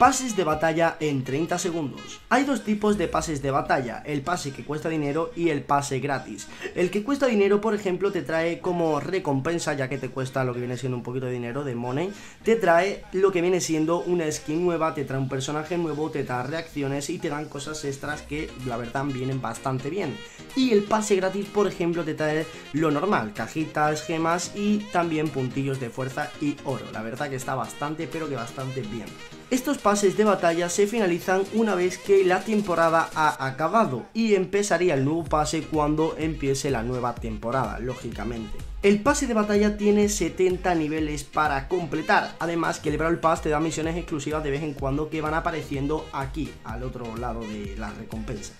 Pases de batalla en 30 segundos. Hay dos tipos de pases de batalla, el pase que cuesta dinero y el pase gratis. El que cuesta dinero, por ejemplo, te trae como recompensa, ya que te cuesta lo que viene siendo un poquito de dinero, de money, te trae lo que viene siendo una skin nueva, te trae un personaje nuevo, te trae reacciones y te dan cosas extras que la verdad vienen bastante bien. Y el pase gratis, por ejemplo, te trae lo normal, cajitas, gemas y también puntillos de fuerza y oro. La verdad que está bastante, pero que bastante bien. Estos pases de batalla se finalizan una vez que la temporada ha acabado y empezaría el nuevo pase cuando empiece la nueva temporada, lógicamente. El pase de batalla tiene 70 niveles para completar, además que el Brawl Pass te da misiones exclusivas de vez en cuando que van apareciendo aquí, al otro lado de las recompensas.